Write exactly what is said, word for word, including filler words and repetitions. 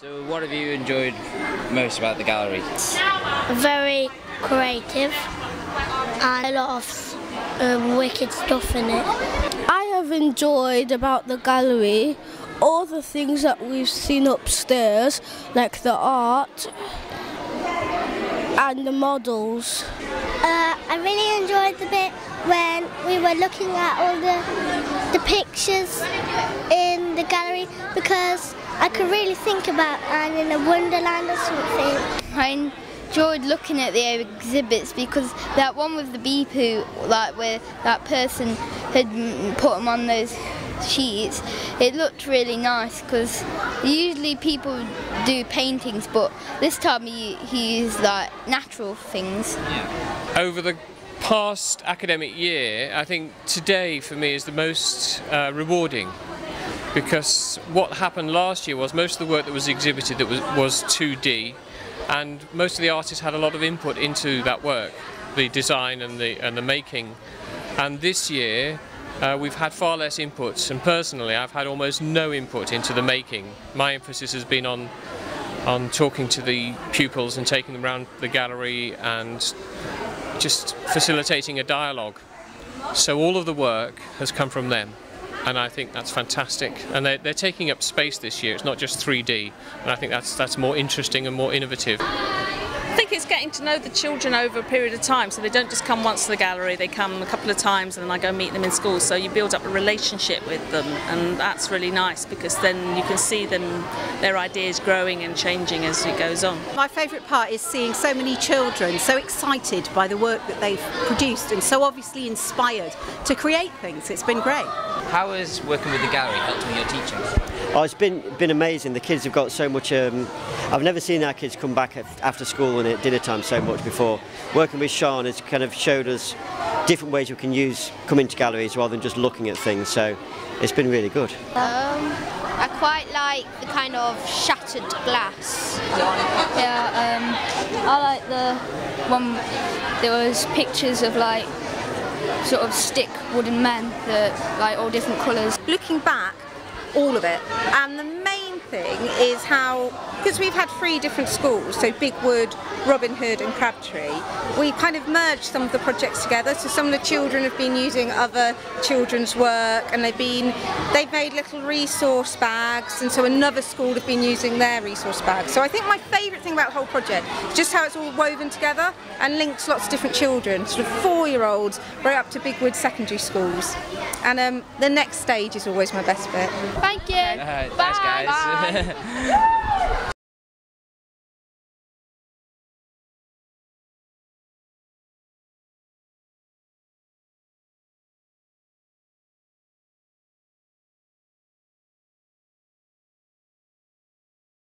So what have you enjoyed most about the gallery? Very creative and a lot of um, wicked stuff in it. I have enjoyed about the gallery all the things that we've seen upstairs, like the art and the models. Uh, I really enjoyed the bit when we were looking at all the, the pictures in the gallery because I could really think about I'm in a wonderland or something. I enjoyed looking at the exhibits because that one with the bee poo, like where that person had put them on those sheets, it looked really nice because usually people do paintings, but this time he, he used like natural things. Yeah. Over the past academic year, I think today for me is the most uh, rewarding. Because what happened last year was most of the work that was exhibited that was, was two D, and most of the artists had a lot of input into that work, the design and the, and the making. And this year uh, we've had far less inputs, and personally I've had almost no input into the making. My emphasis has been on, on talking to the pupils and taking them around the gallery and just facilitating a dialogue. So all of the work has come from them. And I think that's fantastic. And they're, they're taking up space this year, it's not just three D. And I think that's, that's more interesting and more innovative. I think it's getting to know the children over a period of time, so they don't just come once to the gallery, they come a couple of times and then I go meet them in school. So you build up a relationship with them, and that's really nice because then you can see them, their ideas growing and changing as it goes on. My favourite part is seeing so many children so excited by the work that they've produced and so obviously inspired to create things. It's been great. How has working with the gallery helped with your teaching? Oh, it's been been amazing. The kids have got so much. Um, I've never seen our kids come back after school and at dinner time so much before. Working with Sian has kind of showed us different ways we can use coming to galleries rather than just looking at things. So it's been really good. Um, I quite like the kind of shattered glass. Yeah, um, I like the one. There was pictures of like. Sort of stick wooden men that like all different colours. Looking back, all of it, and the main thing is how, because we've had three different schools, so Bigwood, Robin Hood and Crabtree, we kind of merged some of the projects together, so some of the children have been using other children's work and they've been, they've made little resource bags, and so another school have been using their resource bags. So I think my favourite thing about the whole project is just how it's all woven together and links lots of different children, sort of four-year-olds right up to Bigwood secondary schools. And um, the next stage is always my best bit. Thank you! Uh, Bye. Thanks guys! Bye.